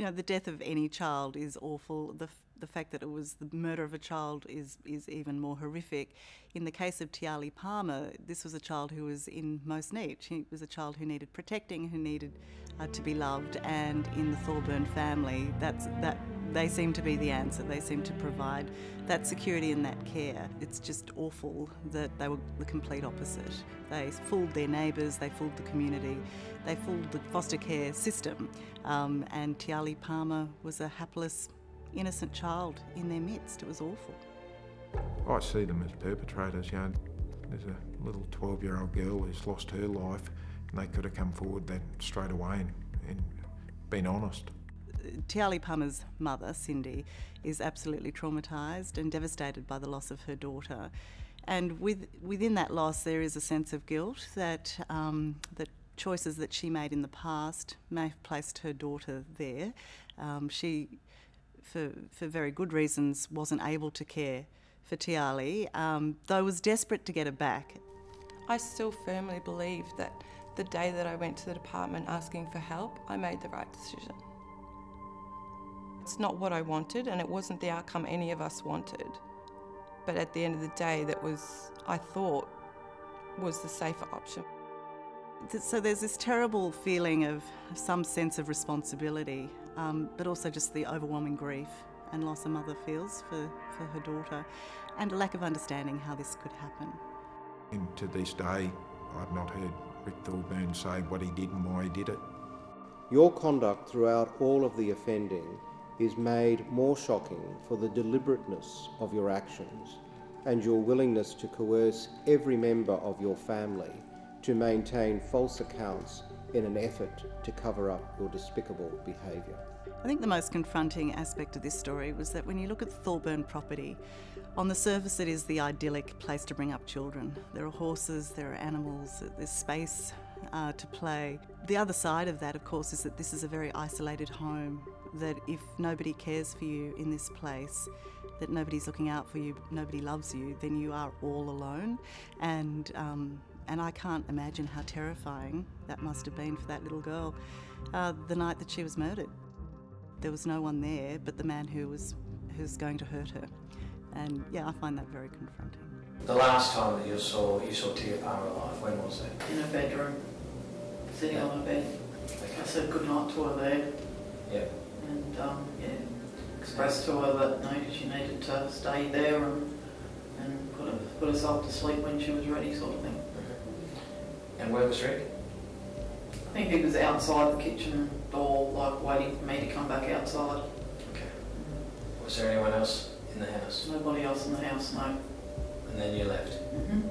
you know, the death of any child is awful. The fact that it was the murder of a child is even more horrific. In the case of Tiahleigh Palmer, this was a child who was in most need. She was a child who needed protecting, who needed to be loved, and in the Thorburn family, that they seem to be the answer. They seem to provide that security and that care. It's just awful that they were the complete opposite. They fooled their neighbours, they fooled the community, they fooled the foster care system, and Tiahleigh Palmer was a hapless, innocent child in their midst. It was awful. I see them as perpetrators, you know. There's a little 12-year-old girl who's lost her life, and they could have come forward then straight away and been honest. Tiahleigh Palmer's mother, Cindy, is absolutely traumatised and devastated by the loss of her daughter. And within that loss, there is a sense of guilt that that choices that she made in the past may have placed her daughter there. She, for very good reasons, wasn't able to care for Tiahleigh, though was desperate to get her back. I still firmly believe that the day that I went to the department asking for help, I made the right decision. It's not what I wanted, and it wasn't the outcome any of us wanted. But at the end of the day, that was, I thought, was the safer option. So there's this terrible feeling of some sense of responsibility, but also just the overwhelming grief and loss a mother feels for her daughter, and a lack of understanding how this could happen. And to this day, I've not heard Rick Thorburn say what he did and why he did it. Your conduct throughout all of the offending is made more shocking for the deliberateness of your actions and your willingness to coerce every member of your family to maintain false accounts in an effort to cover up your despicable behaviour. I think the most confronting aspect of this story was that when you look at the Thorburn property, on the surface it is the idyllic place to bring up children. There are horses, there are animals, there's space to play. The other side of that, of course, is that this is a very isolated home, that if nobody cares for you in this place, that nobody's looking out for you, nobody loves you, then you are all alone. And I can't imagine how terrifying that must have been for that little girl the night that she was murdered. There was no one there but the man who's going to hurt her. And yeah, I find that very confronting. The last time that you saw Tiahleigh Palmer alive, when was that? In her bedroom, sitting on her bed. Okay. I said goodnight to her there. Yeah. And expressed to her that no, she needed to stay there and put herself to sleep when she was ready, sort of thing. And where was Rick? I think he was outside the kitchen door, like waiting for me to come back outside. Okay. Was there anyone else in the house? Nobody else in the house, no. And then you left? Mm-hmm.